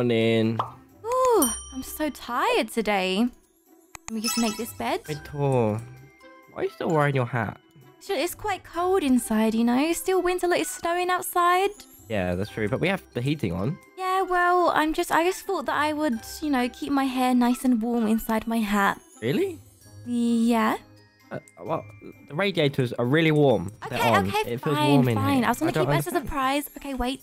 on in. Oh, I'm so tired today. Can we just make this bed? Why are you still wearing your hat? It's quite cold inside, you know. Still winter, like it's snowing outside. Yeah, that's true. But we have the heating on. Yeah, well, I just thought that I would, you know, keep my hair nice and warm inside my hat. Really? Yeah. Well, the radiators are really warm. Okay, it feels warm in here. I was going to keep it as a surprise. Okay, wait.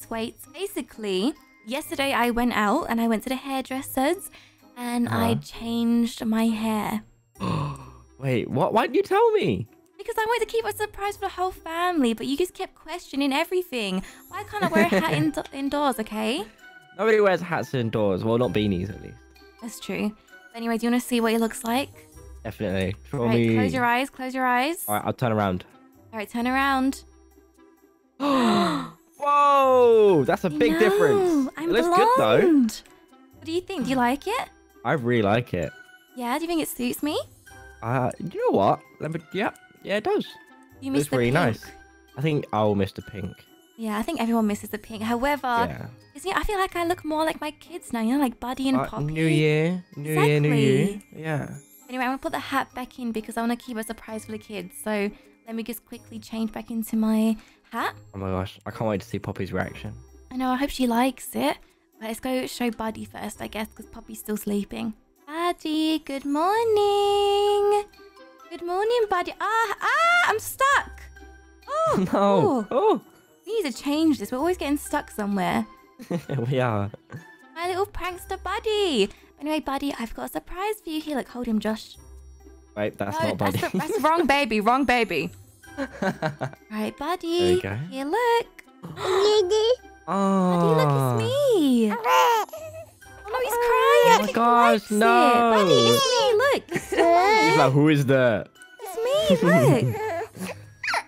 Basically, yesterday I went out and I went to the hairdresser's and I changed my hair. Wait, what? Why didn't you tell me? Because I wanted to keep it as a surprise for the whole family, but you just kept questioning everything. Why can't I wear a hat indoors, okay? Nobody wears hats indoors. Well, not beanies, at least. That's true. Anyway, do you want to see what it looks like? Definitely. Right, close your eyes, All right, I'll turn around. All right, turn around. Whoa! That's a big difference. It looks good, though. What do you think? Do you like it? I really like it. Yeah? Do you think it suits me? You know what? Let me, yeah, it does. You missed the pink. It's really nice. I think I'll miss the pink. Yeah, I think everyone misses the pink. However, I feel like I look more like my kids now, you know, like Buddy and Poppy. New year, new you. Yeah. Anyway, I'm going to put the hat back in because I want to keep a surprise for the kids. So let me just quickly change back into my hat. Oh my gosh, I can't wait to see Poppy's reaction. I know, I hope she likes it. But let's go show Buddy first, I guess, because Poppy's still sleeping. Buddy, good morning. Good morning, Buddy. I'm stuck. Oh, no. Oh. We need to change this. We're always getting stuck somewhere. We are. My little prankster Buddy. Anyway, Buddy, I've got a surprise for you here. Look, hold him, Josh. Wait, that's not Buddy. That's wrong baby. Wrong baby. Right, Buddy. There you go. Here, look. Buddy, look, it's me. Oh, no, he's crying. Oh, my gosh, no. Buddy, it's me. Look. He's like, who is that? It's me, look.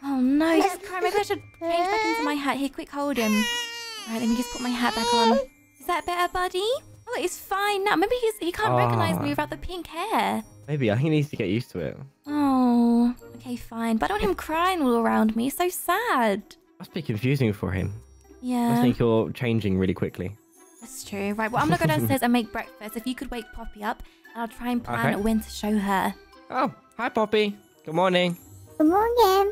Oh, no, he's crying. Maybe I should change back into my hat. Here, quick, hold him. All right, let me just put my hat back on. Is that better, Buddy? Oh, it's fine now. Maybe he can't recognize me without the pink hair. Maybe. I think he needs to get used to it. Oh, okay, fine. But I don't want him crying all around me. It's so sad. Must be confusing for him. Yeah. I think you're changing really quickly. That's true. Right, well, I'm going to go downstairs and make breakfast. If you could wake Poppy up, and I'll try and plan when to show her. Oh, hi, Poppy. Good morning. Good morning. All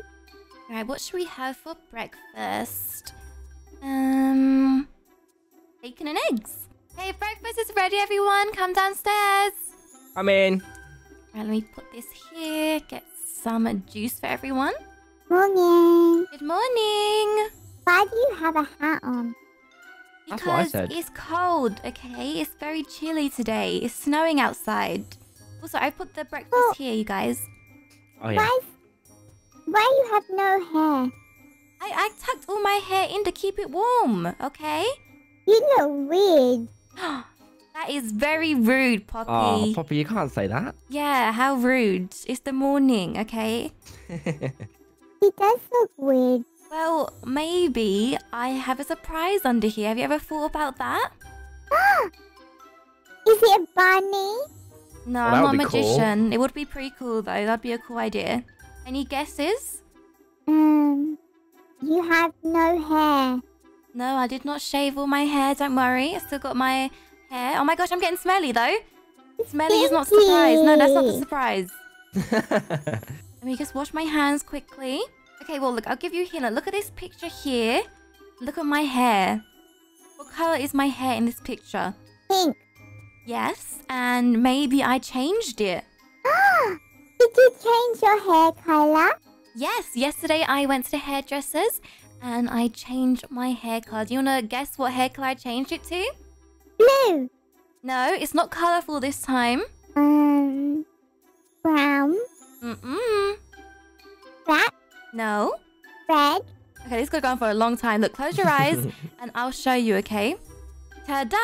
right, what should we have for breakfast? Bacon and eggs. Hey, breakfast is ready, everyone. Come downstairs. Come in. Right, let me put this here. Get some juice for everyone. Morning. Good morning. Why do you have a hat on? Because it's cold, okay? It's very chilly today. It's snowing outside. Also, I put the breakfast here, you guys. Oh, yeah. Why you have no hair? I tucked all my hair in to keep it warm, okay? You look weird. That is very rude, Poppy. Oh, Poppy, you can't say that. Yeah, how rude. It's the morning, okay? It does look weird. Well, maybe I have a surprise under here. Have you ever thought about that? Is it a bunny? No, I'm not a magician. Cool. It would be pretty cool, though. That'd be a cool idea. Any guesses? You have no hair. No, I did not shave all my hair. Don't worry. I still got my hair. Oh my gosh, I'm getting smelly though. Smelly is not a surprise. No, that's not the surprise. Let me just wash my hands quickly. Okay, well, look, I'll give you a hint. Look at this picture here. Look at my hair. What color is my hair in this picture? Pink. Yes, and maybe I changed it. Did you change your hair color? Yes, yesterday I went to the hairdresser's. And I changed my hair color. Do you want to guess what hair color I changed it to? Blue. No, it's not colorful this time. Brown. Black. No. Red. Okay, this could go on for a long time. Look, close your eyes and I'll show you, okay? Ta-da!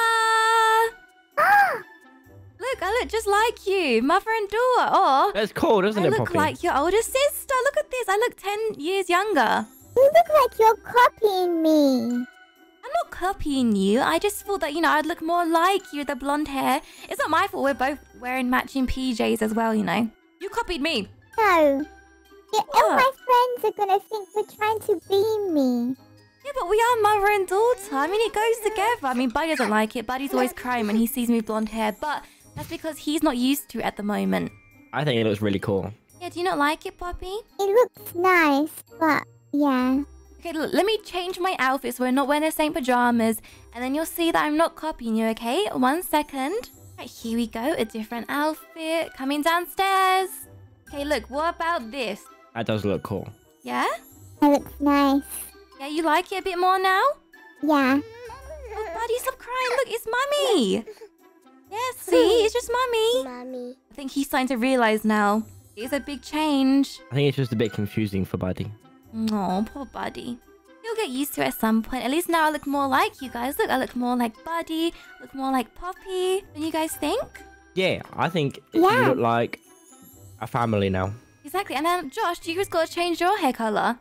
Look, I look just like you. Mother and daughter. Oh, that's cool, doesn't it, Poppy? I look like your older sister. Look at this. I look 10 years younger. You look like you're copying me. I'm not copying you. I just thought that, you know, I'd look more like you with the blonde hair. It's not my fault. We're both wearing matching PJs as well, you know. You copied me. No. All my friends are going to think we're trying to be me. Yeah, but we are mother and daughter. I mean, it goes together. I mean, Buddy doesn't like it. Buddy's always crying when he sees me with blonde hair, but that's because he's not used to it at the moment. I think it looks really cool. Yeah, do you not like it, Poppy? It looks nice, but yeah. Okay, look, let me change my outfit so we're not wearing the same pajamas, and then you'll see that I'm not copying you, okay? 1 second. Right, here we go. A different outfit coming downstairs. Okay, look, what about this? That does look cool. Yeah? That looks nice. Yeah, you like it a bit more now? Yeah. Oh, Buddy, stop crying. Look, it's Mummy. Yeah, see? It's just Mummy. Mummy. I think he's starting to realise now. It's a big change. I think it's just a bit confusing for Buddy. Oh, poor Buddy. You'll get used to it at some point. At least now I look more like you guys. Look, I look more like Buddy. I look more like Poppy. What do you guys think? Yeah, I think you look like a family now. Exactly. And then, Josh, you just got to change your hair colour.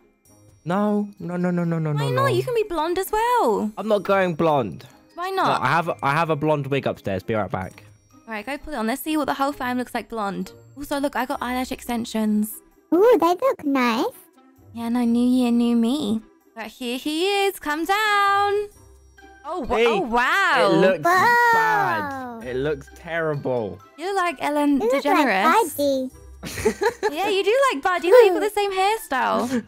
No. Why not? No. You can be blonde as well. I'm not going blonde. Why not? No, I have a blonde wig upstairs. Be right back. Alright, go put it on. Let's see what the whole fam looks like blonde. Also, look, I got eyelash extensions. Ooh, they look nice. Yeah, no, new year, new me. Right, here he is. Come down. Oh, hey, oh wow. It looks bad. It looks terrible. You're like Ellen DeGeneres. Like Buddy. Yeah, you do like Buddy. Look, you got the same hairstyle.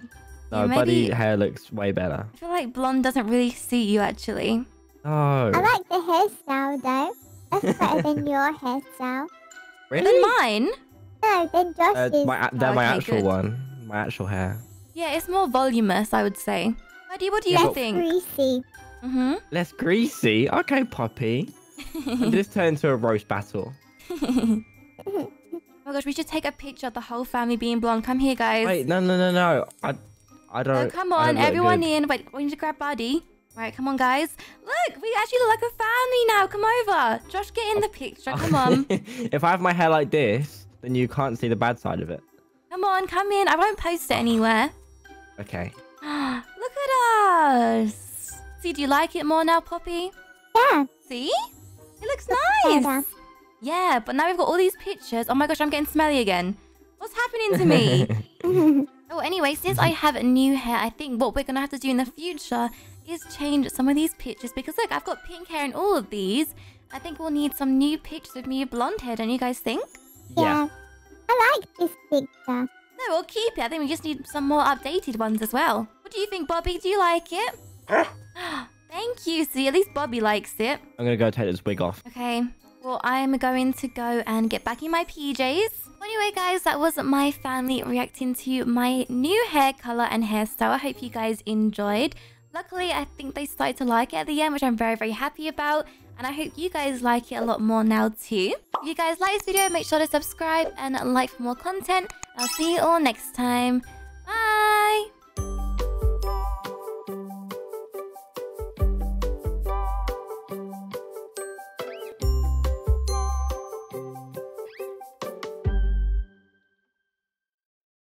No, yeah, Buddy's hair looks way better. I feel like blonde doesn't really suit you, actually. No. I like the hairstyle, though. That's better than your hairstyle. Really? Than mine? No, than Josh's. My actual one. My actual hair. Yeah, it's more voluminous, I would say. Buddy, what do you think? Less greasy. Mm-hmm. Less greasy? Okay, Poppy. This turned into a roast battle. Oh my gosh, we should take a picture of the whole family being blonde. Come here, guys. Wait, no. I don't. Oh, come on, everyone in. Wait, we need to grab Buddy. Right, come on, guys. Look, we actually look like a family now. Come over. Josh, get in the picture. Come on. If I have my hair like this, then you can't see the bad side of it. Come on, come in. I won't post it anywhere. Okay. Look at us. See, do you like it more now, Poppy? Yeah. See? It looks nice. Better. Yeah, but now we've got all these pictures. Oh my gosh, I'm getting smelly again. What's happening to me? Oh, anyway, since I have new hair, I think what we're going to have to do in the future is change some of these pictures. Because look, I've got pink hair in all of these. I think we'll need some new pictures of me with blonde hair, don't you guys think? Yeah. I like this picture. No, we'll keep it. I think we just need some more updated ones as well. What do you think, Bobby? Do you like it? Thank you, see. At least Bobby likes it. I'm going to go take this wig off. Okay. Well, I'm going to go and get back in my PJs. Anyway, guys, that was my family reacting to my new hair color and hairstyle. I hope you guys enjoyed. Luckily, I think they started to like it at the end, which I'm very, very happy about. And I hope you guys like it a lot more now too. If you guys like this video, make sure to subscribe and like for more content. I'll see you all next time.